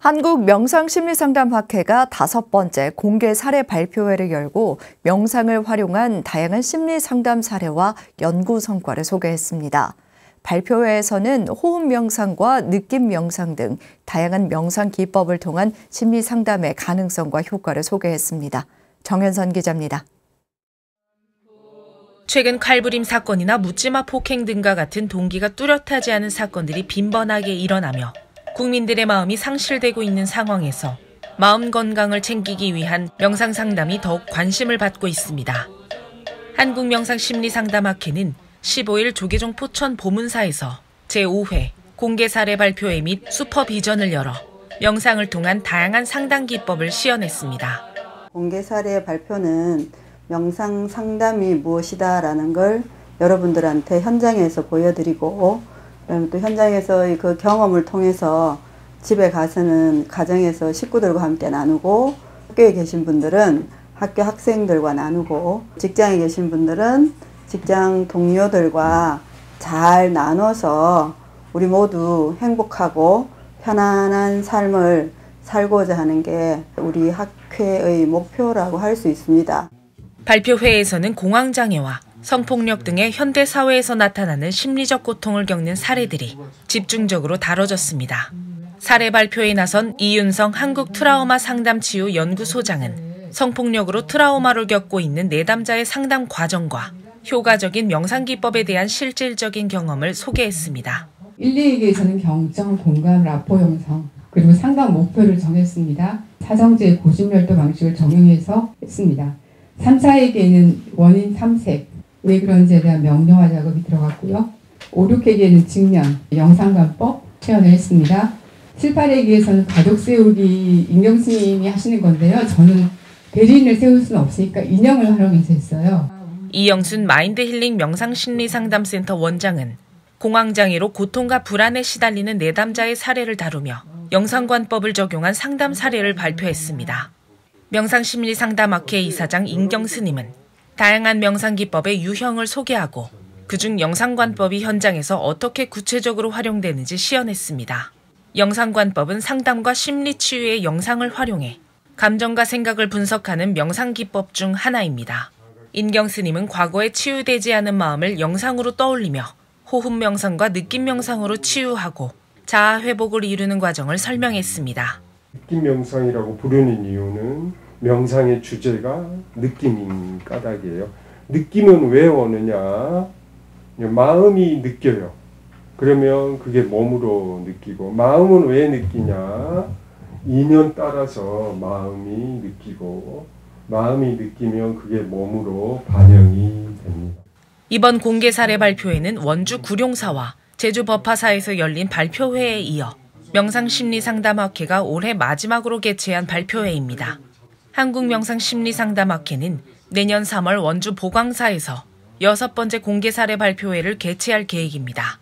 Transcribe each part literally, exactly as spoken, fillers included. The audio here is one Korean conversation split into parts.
한국 명상심리상담학회가 다섯 번째 공개 사례 발표회를 열고 명상을 활용한 다양한 심리상담 사례와 연구 성과를 소개했습니다. 발표회에서는 호흡 명상과 느낌 명상 등 다양한 명상 기법을 통한 심리상담의 가능성과 효과를 소개했습니다. 정현선 기자입니다. 최근 칼부림 사건이나 묻지마 폭행 등과 같은 동기가 뚜렷하지 않은 사건들이 빈번하게 일어나며 국민들의 마음이 상실되고 있는 상황에서 마음 건강을 챙기기 위한 명상 상담이 더욱 관심을 받고 있습니다. 한국명상심리상담학회는 십오일 조계종 포천 보문사에서 제오회 공개 사례 발표회 및 슈퍼비전을 열어 명상을 통한 다양한 상담 기법을 시연했습니다. 공개 사례 발표는 명상 상담이 무엇이다라는 걸 여러분들한테 현장에서 보여드리고, 그다음에 또 현장에서의 그 경험을 통해서 집에 가서는 가정에서 식구들과 함께 나누고, 학교에 계신 분들은 학교 학생들과 나누고, 직장에 계신 분들은 직장 동료들과 잘 나눠서 우리 모두 행복하고 편안한 삶을 살고자 하는 게 우리 학회의 목표라고 할 수 있습니다. 발표회에서는 공황장애와 성폭력 등의 현대사회에서 나타나는 심리적 고통을 겪는 사례들이 집중적으로 다뤄졌습니다. 사례 발표에 나선 이윤성 한국 트라우마 상담치유 연구소장은 성폭력으로 트라우마를 겪고 있는 내담자의 상담 과정과 효과적인 명상기법에 대한 실질적인 경험을 소개했습니다. 일, 이기에서는 경청, 공감, 라포 형성, 그리고 상담 목표를 정했습니다. 사성제 고집멸도 방식을 적용해서 했습니다. 삼, 사에게는 원인 탐색, 왜 그런지에 대한 명료화 작업이 들어갔고요. 오, 육에게는 직면, 영상관법 체험을 했습니다. 칠, 팔에게에서는 가족 세우기 임경 스님이 하시는 건데요. 저는 대리인을 세울 수는 없으니까 인형을 활용해서 했어요. 이영순 마인드 힐링 명상심리상담센터 원장은 공황장애로 고통과 불안에 시달리는 내담자의 사례를 다루며 영상관법을 적용한 상담 사례를 발표했습니다. 명상심리상담학회 이사장 임경 스님은 다양한 명상기법의 유형을 소개하고 그중 영상관법이 현장에서 어떻게 구체적으로 활용되는지 시연했습니다. 영상관법은 상담과 심리치유의 영상을 활용해 감정과 생각을 분석하는 명상기법 중 하나입니다. 임경 스님은 과거에 치유되지 않은 마음을 영상으로 떠올리며 호흡명상과 느낌명상으로 치유하고 자아회복을 이루는 과정을 설명했습니다. 느낌명상이라고 부르는 이유는 명상의 주제가 느낌인 까닭이에요. 느낌은 왜 오느냐? 마음이 느껴요. 그러면 그게 몸으로 느끼고, 마음은 왜 느끼냐? 인연 따라서 마음이 느끼고, 마음이 느끼면 그게 몸으로 반영이 됩니다. 이번 공개 사례 발표회는 원주 구룡사와 제주 법화사에서 열린 발표회에 이어 명상심리상담학회가 올해 마지막으로 개최한 발표회입니다. 한국명상심리상담학회는 내년 삼월 원주 보광사에서 여섯 번째 공개 사례 발표회를 개최할 계획입니다.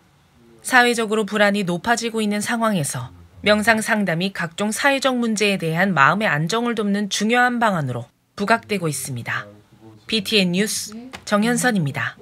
사회적으로 불안이 높아지고 있는 상황에서 명상 상담이 각종 사회적 문제에 대한 마음의 안정을 돕는 중요한 방안으로 부각되고 있습니다. 비티엔 뉴스 정현선입니다.